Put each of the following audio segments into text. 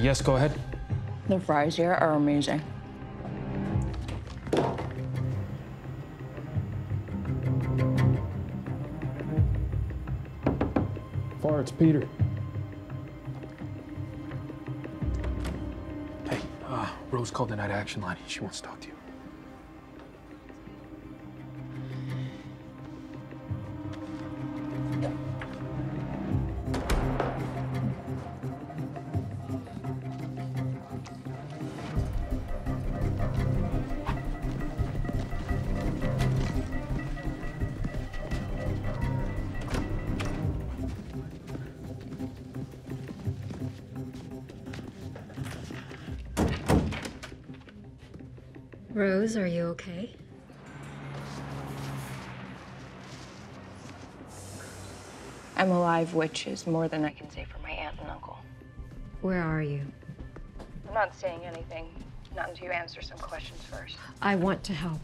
Yes, go ahead. The fries here are amazing. Far, it's Peter. Hey, Rose called the night action line. She wants to talk to you. Rose, are you okay? I'm alive, which is more than I can say for my aunt and uncle. Where are you? I'm not saying anything, not until you answer some questions first. I want to help.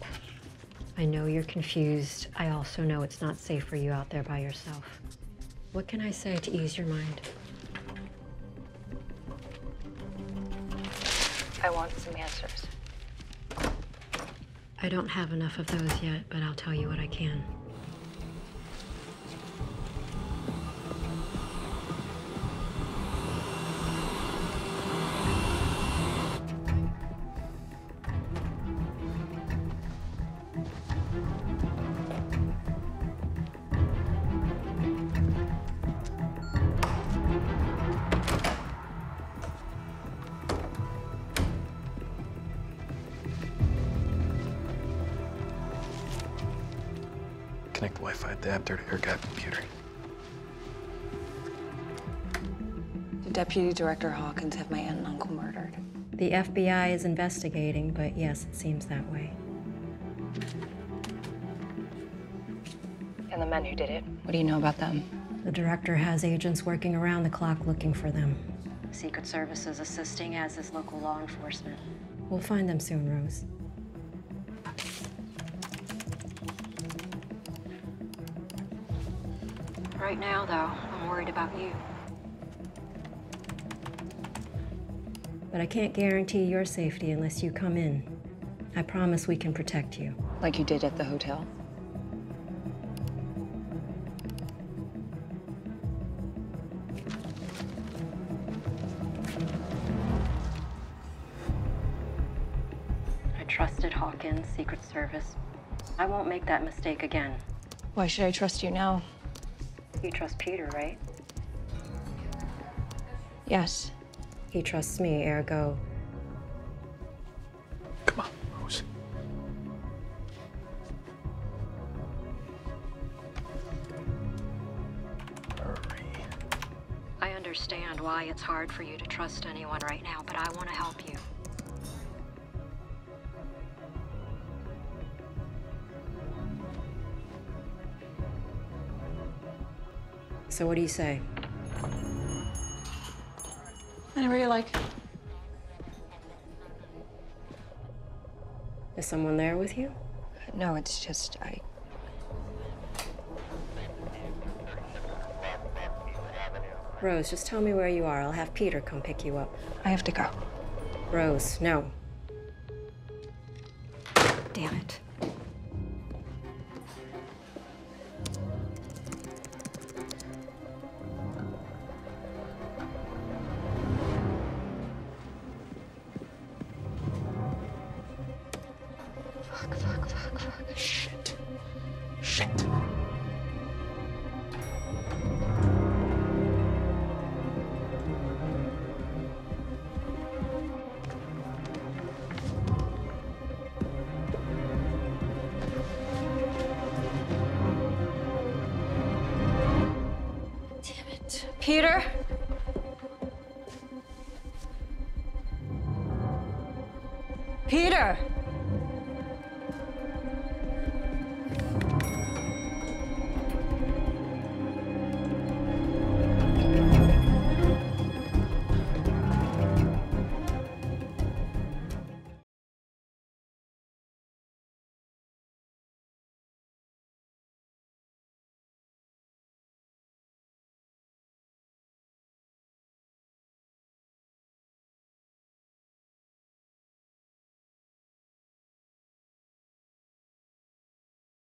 I know you're confused. I also know it's not safe for you out there by yourself. What can I say to ease your mind? I want some answers. I don't have enough of those yet, but I'll tell you what I can. Connect the Wi-Fi adapter to your computer. Did Deputy Director Hawkins have my aunt and uncle murdered? The FBI is investigating, but yes, it seems that way. And the men who did it, what do you know about them? The director has agents working around the clock looking for them. Secret Service is assisting, as is local law enforcement. We'll find them soon, Rose. Right now, though, I'm worried about you. But I can't guarantee your safety unless you come in. I promise we can protect you. Like you did at the hotel? I trusted Hawkins, Secret Service. I won't make that mistake again. Why should I trust you now? You trust Peter, right? Yes. He trusts me, ergo. Come on, Rose. Hurry. I understand why it's hard for you to trust anyone right now, but I want to help you. So what do you say? Whatever you like. Is someone there with you? No, it's just I... Rose, just tell me where you are. I'll have Peter come pick you up. I have to go. Rose, no. Damn it. Fuck. Shit. Damn it. Peter? Peter!